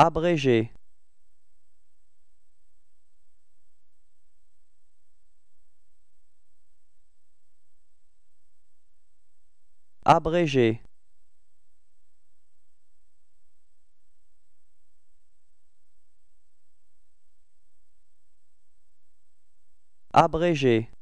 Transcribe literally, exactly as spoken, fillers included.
Abréger. Abréger. Abréger.